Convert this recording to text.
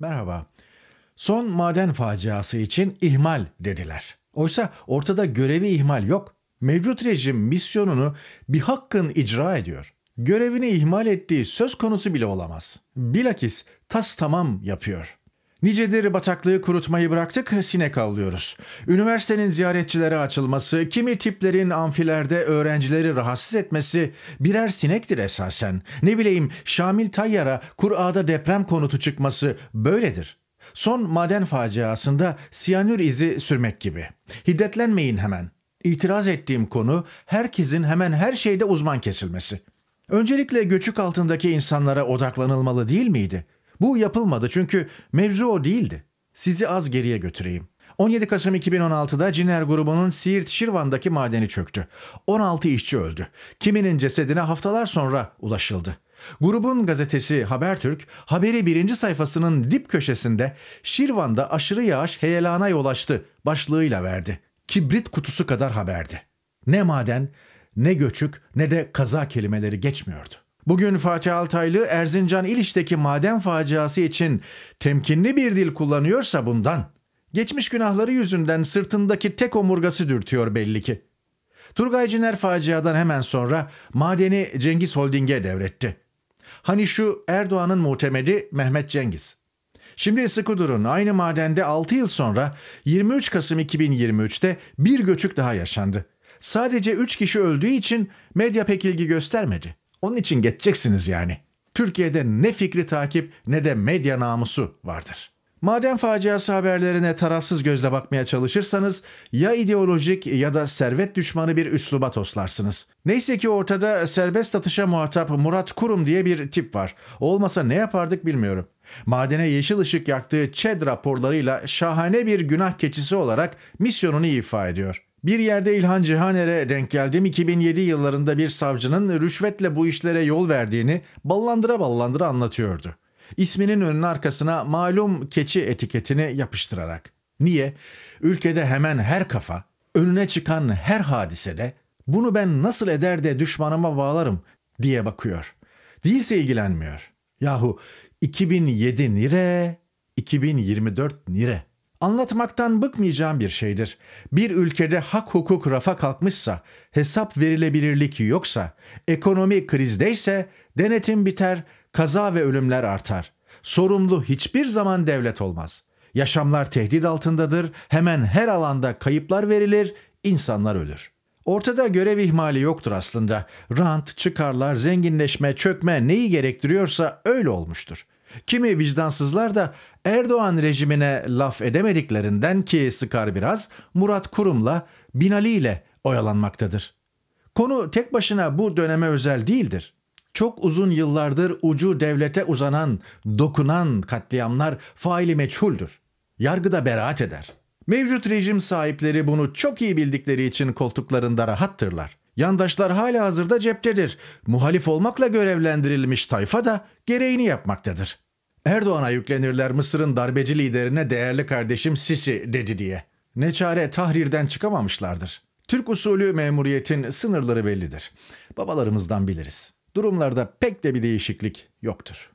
Merhaba. Son maden faciası için ihmal dediler. Oysa ortada görevi ihmal yok. Mevcut rejim misyonunu bir hakkın icra ediyor. Görevini ihmal ettiği söz konusu bile olamaz. Bilakis tamam yapıyor. Nicedir bataklığı kurutmayı bıraktık, sinek avlıyoruz. Üniversitenin ziyaretçilere açılması, kimi tiplerin amfilerde öğrencileri rahatsız etmesi birer sinektir esasen. Ne bileyim, Şamil Tayyar'a Kur'a'da deprem konutu çıkması böyledir. Son maden faciasında siyanür izi sürmek gibi. Hiddetlenmeyin hemen. İtiraz ettiğim konu herkesin hemen her şeyde uzman kesilmesi. Öncelikle göçük altındaki insanlara odaklanılmalı değil miydi? Bu yapılmadı çünkü mevzu o değildi. Sizi az geriye götüreyim. 17 Kasım 2016'da Ciner grubunun Siirt Şirvan'daki madeni çöktü. 16 işçi öldü. Kiminin cesedine haftalar sonra ulaşıldı. Grubun gazetesi Habertürk, haberi birinci sayfasının dip köşesinde "Şirvan'da aşırı yağış heyelana yol açtı" başlığıyla verdi. Kibrit kutusu kadar haberdi. Ne maden, ne göçük, ne de kaza kelimeleri geçmiyordu. Bugün Fatih Altaylı Erzincan İliç'teki maden faciası için temkinli bir dil kullanıyorsa bundan. Geçmiş günahları yüzünden sırtındaki tek omurgası dürtüyor belli ki. Turgay Ciner faciadan hemen sonra madeni Cengiz Holding'e devretti. Hani şu Erdoğan'ın muhtemeli Mehmet Cengiz. Şimdi sıkı durun, aynı madende 6 yıl sonra 23 Kasım 2023'te bir göçük daha yaşandı. Sadece 3 kişi öldüğü için medya pek ilgi göstermedi. Onun için geçeceksiniz yani. Türkiye'de ne fikri takip ne de medya namusu vardır. Maden faciası haberlerine tarafsız gözle bakmaya çalışırsanız ya ideolojik ya da servet düşmanı bir üsluba toslarsınız. Neyse ki ortada serbest satışa muhatap Murat Kurum diye bir tip var. Olmasa ne yapardık bilmiyorum. Madene yeşil ışık yaktığı ÇED raporlarıyla şahane bir günah keçisi olarak misyonunu ifa ediyor. Bir yerde İlhan Cihaner'e denk geldim, 2007 yıllarında bir savcının rüşvetle bu işlere yol verdiğini ballandıra ballandıra anlatıyordu. İsminin önünün arkasına malum keçi etiketini yapıştırarak. Niye? Ülkede hemen her kafa, önüne çıkan her hadisede "bunu ben nasıl eder de düşmanıma bağlarım" diye bakıyor. Değilse ilgilenmiyor. Yahu 2007 nire, 2024 nire. Anlatmaktan bıkmayacağım bir şeydir. Bir ülkede hak hukuk rafa kalkmışsa, hesap verilebilirlik yoksa, ekonomi krizdeyse denetim biter, kaza ve ölümler artar. Sorumlu hiçbir zaman devlet olmaz. Yaşamlar tehdit altındadır, hemen her alanda kayıplar verilir, insanlar ölür. Ortada görev ihmali yoktur aslında. Rant, çıkarlar, zenginleşme, çökme neyi gerektiriyorsa öyle olmuştur. Kimi vicdansızlar da Erdoğan rejimine laf edemediklerinden ki sıkar biraz, Murat Kurum'la, Binali ile oyalanmaktadır. Konu tek başına bu döneme özel değildir. Çok uzun yıllardır ucu devlete uzanan, dokunan katliamlar faili meçhuldür. Yargıda beraat eder. Mevcut rejim sahipleri bunu çok iyi bildikleri için koltuklarında rahattırlar. Yandaşlar halihazırda ceptedir. Muhalif olmakla görevlendirilmiş tayfa da gereğini yapmaktadır. Erdoğan'a yüklenirler Mısır'ın darbeci liderine "değerli kardeşim Sisi" dedi diye. Ne çare, Tahrir'den çıkamamışlardır. Türk usulü memuriyetin sınırları bellidir. Babalarımızdan biliriz. Durumlarda pek de bir değişiklik yoktur.